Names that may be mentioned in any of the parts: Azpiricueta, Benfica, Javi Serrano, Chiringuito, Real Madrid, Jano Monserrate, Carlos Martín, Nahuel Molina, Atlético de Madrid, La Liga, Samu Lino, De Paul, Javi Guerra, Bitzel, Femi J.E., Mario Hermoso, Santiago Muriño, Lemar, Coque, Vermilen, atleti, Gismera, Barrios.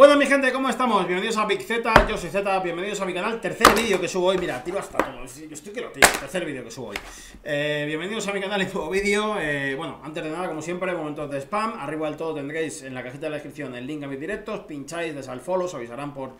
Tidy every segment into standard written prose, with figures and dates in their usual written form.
Bueno, mi gente, ¿cómo estamos? Bienvenidos a Big Zeta, yo soy Zeta, bienvenidos a mi canal. Tercer vídeo que subo hoy, mira, tiro hasta todo, yo estoy que lo tiro, tercer vídeo que subo hoy. Bienvenidos a mi canal, nuevo vídeo. Bueno, antes de nada, como siempre, momentos de spam. Arriba del todo tendréis en la cajita de la descripción el link a mis directos, pincháis, des al follow, os avisarán por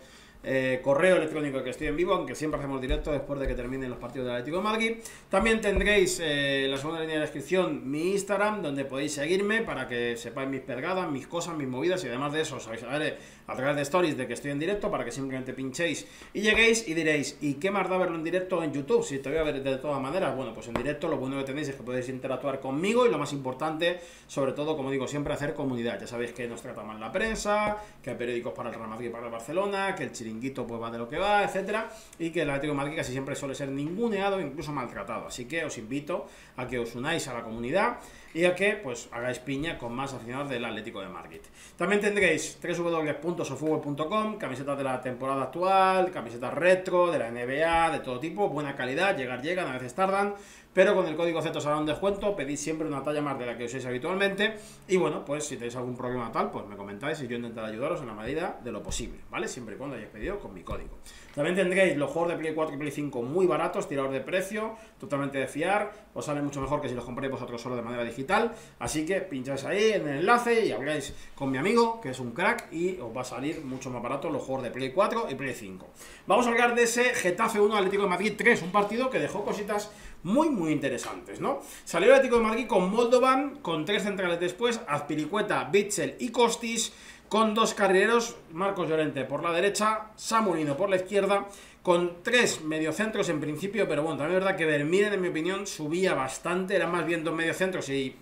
correo electrónico que estoy en vivo, aunque siempre hacemos directo después de que terminen los partidos del Atlético de Madrid. También tendréis en la segunda línea de descripción mi Instagram, donde podéis seguirme para que sepáis mis pergadas, mis cosas, mis movidas, y además de eso os avisaré a través de stories de que estoy en directo para que simplemente pinchéis y lleguéis y diréis: ¿y qué más da verlo en directo en YouTube? Si te voy a ver de todas maneras. Bueno, pues en directo lo bueno que tenéis es que podéis interactuar conmigo, y lo más importante, sobre todo, como digo siempre, hacer comunidad. Ya sabéis que nos trata mal la prensa, que hay periódicos para el Real Madrid y para el Barcelona, que el Chiringuito pues va de lo que va, etcétera, y que el Atlético de Madrid casi siempre suele ser ninguneado e incluso maltratado. Así que os invito a que os unáis a la comunidad y a que pues hagáis piña con más aficionados del Atlético de Madrid. También tendréis www.sofútbol.com, camisetas de la temporada actual, camisetas retro, de la NBA, de todo tipo, buena calidad, llegan, a veces tardan, pero con el código Z os hará un descuento, pedís siempre una talla más de la que uséis habitualmente, y bueno, pues si tenéis algún problema tal, pues me comentáis y yo intentaré ayudaros en la medida de lo posible, ¿vale? Siempre y cuando hayáis pedido con mi código. También tendréis los juegos de Play 4 y Play 5 muy baratos, tirados de precio, totalmente de fiar, os sale mucho mejor que si los compráis vosotros solo de manera digital, así que pincháis ahí en el enlace y habláis con mi amigo, que es un crack, y os va a salir mucho más barato los juegos de Play 4 y Play 5. Vamos a hablar de ese Getafe 1 Atlético de Madrid 3, un partido que dejó cositas muy interesantes, ¿no? Salió el Atlético de Madrid con Moldovan, con tres centrales después, Azpiricueta, Bitzel y Costis, con dos carrileros, Marcos Llorente por la derecha, Samu Lino por la izquierda, con tres mediocentros en principio, pero bueno, también es verdad que Vermilen, en mi opinión, subía bastante, eran más bien dos mediocentros y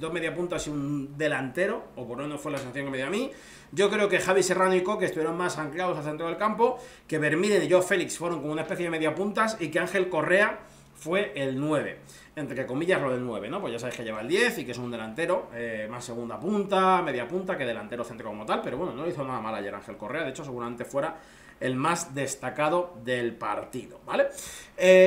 dos mediapuntas y un delantero, o por lo menos fue la sensación que me dio a mí. Yo creo que Javi Serrano y Coque estuvieron más anclados al centro del campo, que Vermilen y Joao Félix fueron como una especie de mediapuntas, y que Ángel Correa fue el 9, entre comillas lo del 9, ¿no? Pues ya sabéis que lleva el 10 y que es un delantero, más segunda punta, media punta, que delantero centro como tal, pero bueno, no hizo nada mal ayer Ángel Correa, de hecho seguramente fuera el más destacado del partido, ¿vale?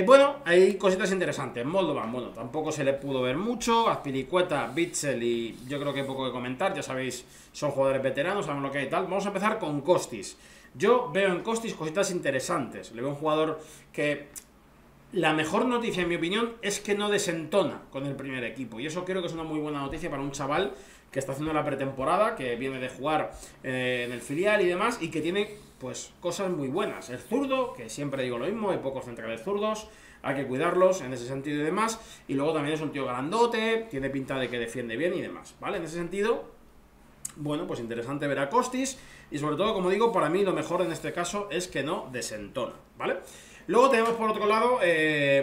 Bueno, hay cositas interesantes. Moldovan, bueno, tampoco se le pudo ver mucho. Azpilicueta, Bitzel y yo creo que hay poco que comentar, ya sabéis, son jugadores veteranos, saben lo que hay y tal. Vamos a empezar con Costis. Yo veo en Costis cositas interesantes, le veo un jugador que... La mejor noticia, en mi opinión, es que no desentona con el primer equipo, y eso creo que es una muy buena noticia para un chaval que está haciendo la pretemporada, que viene de jugar en el filial y demás, y que tiene pues cosas muy buenas. El zurdo, que siempre digo lo mismo, hay pocos centrales zurdos, hay que cuidarlos en ese sentido y demás, y luego también es un tío grandote, tiene pinta de que defiende bien y demás, ¿vale? En ese sentido, bueno, pues interesante ver a Costis, y sobre todo, como digo, para mí lo mejor en este caso es que no desentona, ¿vale? Luego tenemos por otro lado,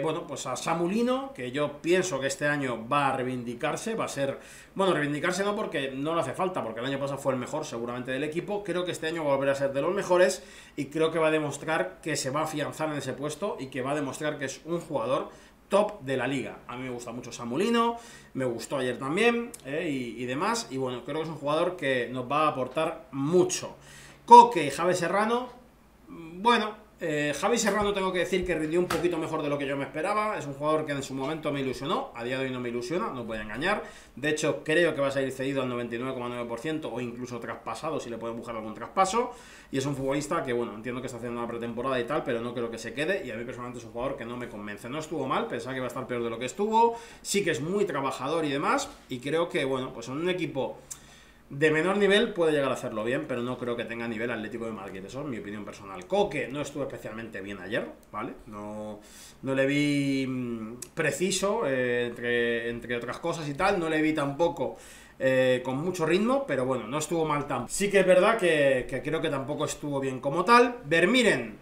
bueno, pues a Samu Lino, que yo pienso que este año va a reivindicarse, va a ser... Bueno, reivindicarse no, porque no le hace falta, porque el año pasado fue el mejor seguramente del equipo. Creo que este año va a volver a ser de los mejores, y creo que va a demostrar que se va a afianzar en ese puesto, y que va a demostrar que es un jugador top de la liga. A mí me gusta mucho Samu Lino, me gustó ayer también, y demás. Y bueno, creo que es un jugador que nos va a aportar mucho. Coque y Javi Serrano, bueno... Javi Serrano, tengo que decir que rindió un poquito mejor de lo que yo me esperaba. Es un jugador que en su momento me ilusionó, a día de hoy no me ilusiona, no voy a engañar. De hecho, creo que va a salir cedido al 99,9% o incluso traspasado, si le pueden buscar algún traspaso. Y es un futbolista que, bueno, entiendo que está haciendo una pretemporada y tal, pero no creo que se quede. Y a mí personalmente es un jugador que no me convence. No estuvo mal, pensaba que iba a estar peor de lo que estuvo. Sí que es muy trabajador y demás, y creo que, bueno, pues en un equipo de menor nivel puede llegar a hacerlo bien, pero no creo que tenga nivel Atlético de Madrid, eso es mi opinión personal. Coque no estuvo especialmente bien ayer, ¿vale? No le vi preciso, entre otras cosas y tal, no le vi tampoco con mucho ritmo, pero bueno, no estuvo mal tampoco. Sí que es verdad que creo que tampoco estuvo bien como tal. Vermilen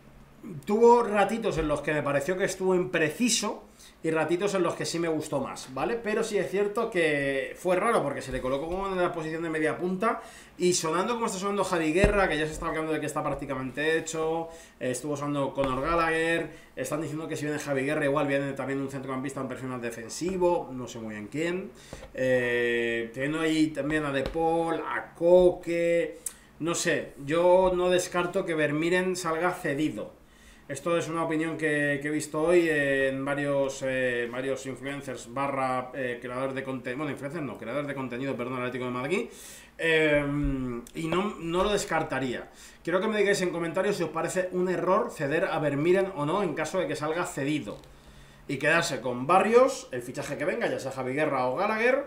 tuvo ratitos en los que me pareció que estuvo impreciso, y ratitos en los que sí me gustó más, ¿vale? Pero sí es cierto que fue raro, porque se le colocó como en la posición de media punta, y sonando como está sonando Javi Guerra, que ya se está hablando de que está prácticamente hecho, estuvo sonando Conor Gallagher, están diciendo que si viene Javi Guerra igual viene también un centrocampista, un personal defensivo, no sé muy bien quién, teniendo ahí también a De Paul, a Coque, no sé, yo no descarto que Vermilen salga cedido. Esto es una opinión que he visto hoy en varios influencers barra creadores de contenido, bueno, influencers no, creadores de contenido, perdón, Atlético de Madrid, y no lo descartaría. Quiero que me digáis en comentarios si os parece un error ceder a Vermilen o no en caso de que salga cedido y quedarse con Barrios, el fichaje que venga, ya sea Javi Guerra o Gallagher,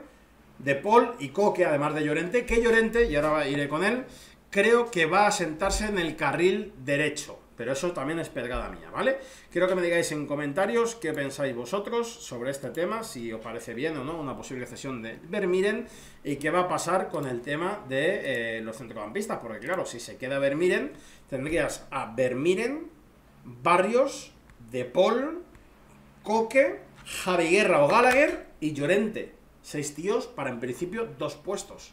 De Paul y Coque, además de Llorente, que Llorente, y ahora iré con él, creo que va a sentarse en el carril derecho. Pero eso también es pegada mía, ¿vale? Quiero que me digáis en comentarios qué pensáis vosotros sobre este tema, si os parece bien o no una posible cesión de Vermilen y qué va a pasar con el tema de los centrocampistas, porque claro, si se queda Vermilen, tendrías a Vermilen, Barrios, De Paul, Coque, Javi Guerra o Gallagher y Llorente. 6 tíos para en principio 2 puestos.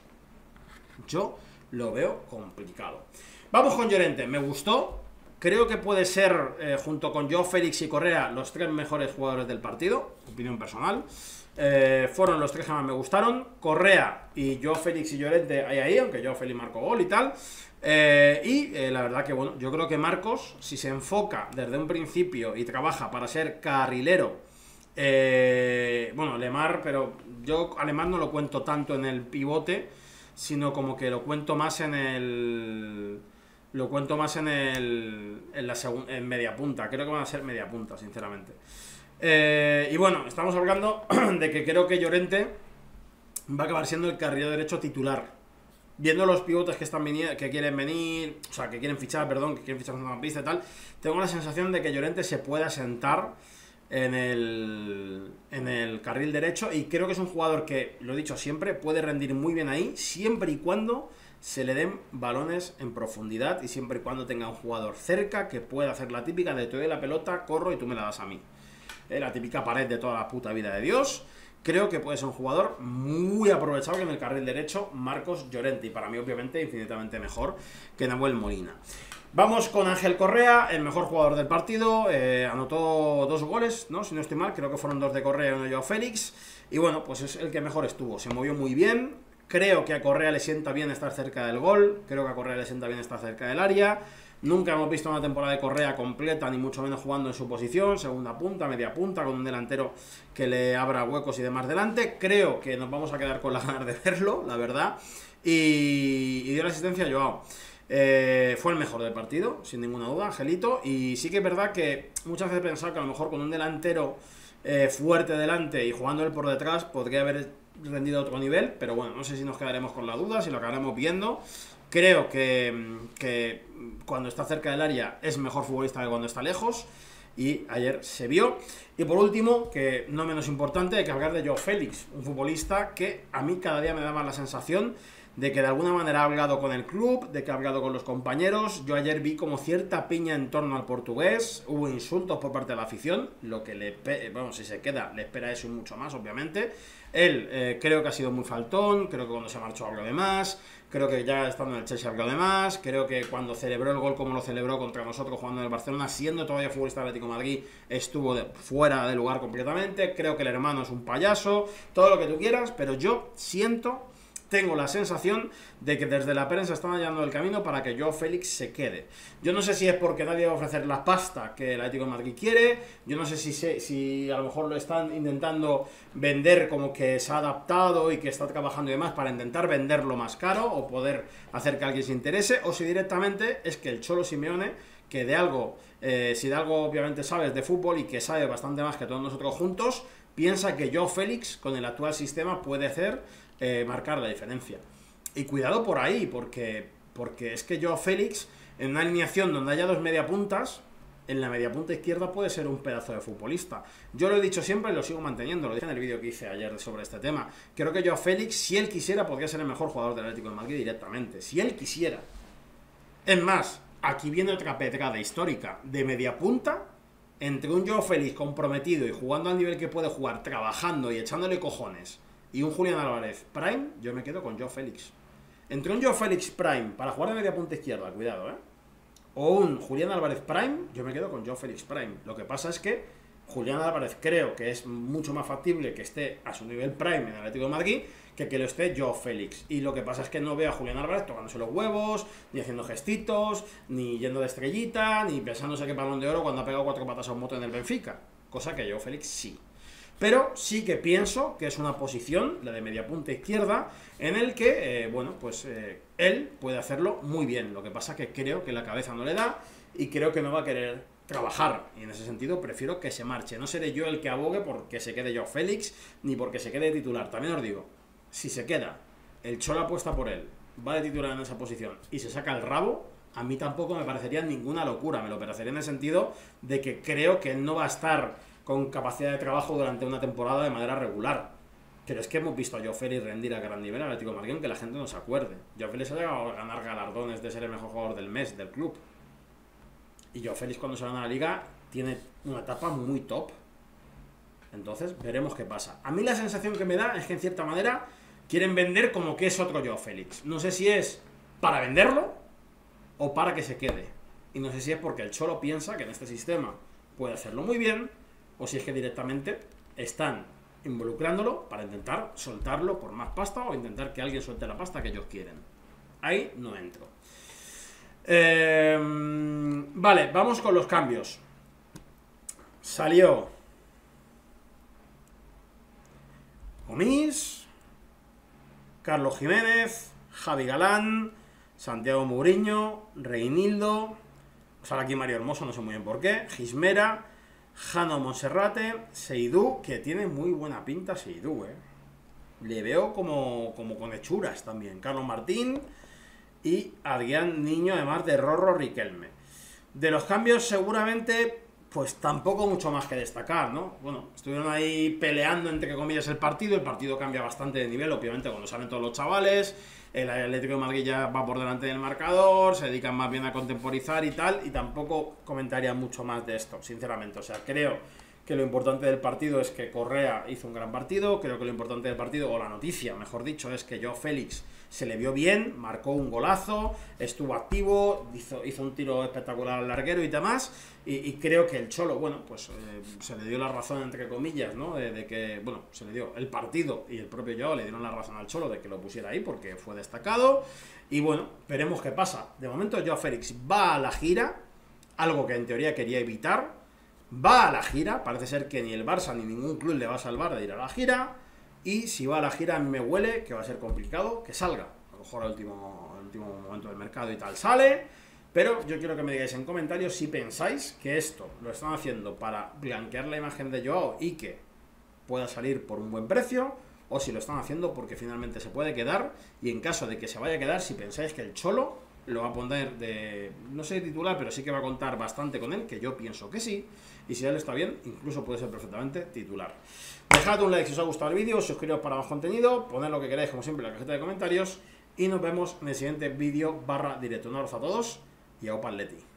Yo lo veo complicado. Vamos con Llorente, me gustó. Creo que puede ser, junto con Joao Félix y Correa, los 3 mejores jugadores del partido, opinión personal. Fueron los 3 que más me gustaron. Correa y Joao Félix y Llorente ahí, aunque Joao Félix marcó gol y tal. La verdad que, bueno, yo creo que Marcos, si se enfoca desde un principio y trabaja para ser carrilero, bueno, Lemar, pero yo a Lemar no lo cuento tanto en el pivote, sino como que lo cuento más en el... Lo cuento más en media punta. Creo que van a ser media punta, sinceramente. Y bueno, estamos hablando de que creo que Llorente va a acabar siendo el carrilero derecho titular. Viendo los pivotes que están que quieren fichar una pista y tal, tengo la sensación de que Llorente se pueda sentar en el carril derecho. Y creo que es un jugador que, lo he dicho siempre, puede rendir muy bien ahí, siempre y cuando se le den balones en profundidad y siempre y cuando tenga un jugador cerca que pueda hacer la típica de te doy la pelota, corro y tú me la das a mí. La típica pared de toda la puta vida de Dios. Creo que puede ser un jugador muy aprovechado en el carril derecho, Marcos Llorente, y para mí obviamente infinitamente mejor que Nahuel Molina. Vamos con Ángel Correa, el mejor jugador del partido, anotó 2 goles, ¿no? Si no estoy mal, creo que fueron 2 de Correa y 1 de Joao Félix, y bueno, pues es el que mejor estuvo, se movió muy bien. Creo que a Correa le sienta bien estar cerca del gol, creo que a Correa le sienta bien estar cerca del área. Nunca hemos visto una temporada de Correa completa, ni mucho menos jugando en su posición, segunda punta, media punta, con un delantero que le abra huecos y demás delante. Creo que nos vamos a quedar con las ganas de verlo, la verdad, y dio la asistencia a Joao. Fue el mejor del partido, sin ninguna duda, Angelito, y sí que es verdad que muchas veces he pensado que a lo mejor con un delantero fuerte delante y jugando él por detrás podría haber rendido a otro nivel, pero bueno, no sé si nos quedaremos con la duda, si lo acabaremos viendo. Creo que cuando está cerca del área es mejor futbolista que cuando está lejos, y ayer se vio. Y por último, que no menos importante, hay que hablar de Joao Félix, un futbolista que a mí cada día me da más la sensación de que de alguna manera ha hablado con el club, de que ha hablado con los compañeros. Yo ayer vi como cierta piña en torno al portugués, hubo insultos por parte de la afición, lo que le, bueno, si se queda, le espera eso y mucho más, obviamente. Él creo que ha sido muy faltón, creo que cuando se marchó habló de más, creo que ya estando en el Chelsea habló de más, creo que cuando celebró el gol como lo celebró contra nosotros jugando en el Barcelona, siendo todavía futbolista Atlético de Madrid, estuvo fuera de lugar completamente. Creo que el hermano es un payaso, todo lo que tú quieras, pero yo siento... Tengo la sensación de que desde la prensa están hallando el camino para que Joao Félix se quede. Yo no sé si es porque nadie va a ofrecer la pasta que el Atlético de Madrid quiere. Yo no sé si a lo mejor lo están intentando vender como que se ha adaptado y que está trabajando y demás para intentar venderlo más caro o poder hacer que alguien se interese. O si directamente es que el Cholo Simeone, que de algo, si de algo obviamente sabes de fútbol y que sabe bastante más que todos nosotros juntos, piensa que Joao Félix con el actual sistema puede hacer... marcar la diferencia. Y cuidado por ahí, porque es que Joao Félix, en una alineación donde haya 2 mediapuntas, en la mediapunta izquierda puede ser un pedazo de futbolista. Yo lo he dicho siempre y lo sigo manteniendo, lo dije en el vídeo que hice ayer sobre este tema. Creo que Joao Félix, si él quisiera, podría ser el mejor jugador del Atlético de Madrid directamente, si él quisiera. Es más, aquí viene otra pedrada histórica, de mediapunta, entre un Joao Félix comprometido y jugando al nivel que puede jugar, trabajando y echándole cojones, y un Julián Álvarez Prime, yo me quedo con Joao Félix. Entre un Joao Félix Prime para jugar de media punta izquierda, cuidado, o un Julián Álvarez Prime, yo me quedo con Joao Félix Prime. Lo que pasa es que Julián Álvarez creo que es mucho más factible que esté a su nivel prime en Atlético de Madrid que lo esté Joao Félix. Y lo que pasa es que no veo a Julián Álvarez tocándose los huevos, ni haciendo gestitos, ni yendo de estrellita, ni pensándose que Balón de Oro cuando ha pegado 4 patas a un moto en el Benfica, cosa que Joao Félix sí. Pero sí que pienso que es una posición, la de media punta izquierda, en el que, bueno, pues él puede hacerlo muy bien. Lo que pasa es que creo que la cabeza no le da y creo que no va a querer trabajar, y en ese sentido prefiero que se marche. No seré yo el que abogue porque se quede Joao Félix, ni porque se quede titular. También os digo, si se queda, el Cholo apuesta por él, va de titular en esa posición y se saca el rabo, a mí tampoco me parecería ninguna locura. Me lo parecería en el sentido de que creo que él no va a estar con capacidad de trabajo durante una temporada de manera regular. Pero es que hemos visto a Joao Félix rendir a gran nivel al Atlético de Madrid, que la gente no se acuerde. Joao Félix ha llegado a ganar galardones de ser el mejor jugador del mes del club. Y Joao Félix, cuando se gana la Liga, tiene una etapa muy top. Entonces veremos qué pasa. A mí la sensación que me da es que en cierta manera quieren vender como que es otro Joao Félix. No sé si es para venderlo o para que se quede. Y no sé si es porque el Cholo piensa que en este sistema puede hacerlo muy bien, o si es que directamente están involucrándolo para intentar soltarlo por más pasta, o intentar que alguien suelte la pasta que ellos quieren. Ahí no entro. Vale, vamos con los cambios. Salió Gomis, Carlos Jiménez, Javi Galán, Santiago Muriño, Reinildo, sale aquí Mario Hermoso, no sé muy bien por qué, Gismera, Jano Monserrate, Seidú, que tiene muy buena pinta Seidú, le veo como con hechuras también, Carlos Martín y Adrián Niño, además de Rorro Riquelme. De los cambios seguramente, pues tampoco mucho más que destacar, ¿no? Bueno, estuvieron ahí peleando, entre comillas, el partido cambia bastante de nivel, obviamente, cuando salen todos los chavales, el Atlético de Madrid ya va por delante del marcador, se dedican más bien a contemporizar y tal, y tampoco comentaría mucho más de esto, sinceramente. O sea, creo que lo importante del partido es que Correa hizo un gran partido, creo que lo importante del partido, o la noticia, mejor dicho, es que Joao Félix se le vio bien, marcó un golazo, estuvo activo, hizo un tiro espectacular al larguero y demás, y creo que el Cholo, bueno, pues se le dio la razón, entre comillas, ¿no? De que, bueno, se le dio el partido y el propio Joao le dieron la razón al Cholo de que lo pusiera ahí porque fue destacado, y bueno, veremos qué pasa. De momento Joao Félix va a la gira, algo que en teoría quería evitar, va a la gira, parece ser que ni el Barça ni ningún club le va a salvar de ir a la gira. Y si va a la gira, me huele que va a ser complicado que salga. A lo mejor al último momento del mercado y tal sale. Pero yo quiero que me digáis en comentarios si pensáis que esto lo están haciendo para blanquear la imagen de Joao y que pueda salir por un buen precio, o si lo están haciendo porque finalmente se puede quedar. Y en caso de que se vaya a quedar, si pensáis que el Cholo lo va a poner de, no sé, titular, pero sí que va a contar bastante con él, que yo pienso que sí. Y si él está bien, incluso puede ser perfectamente titular. Dejad un like si os ha gustado el vídeo, suscribiros para más contenido, poned lo que queráis, como siempre, en la cajita de comentarios, y nos vemos en el siguiente vídeo / directo. Un abrazo a todos y a Opa Atleti.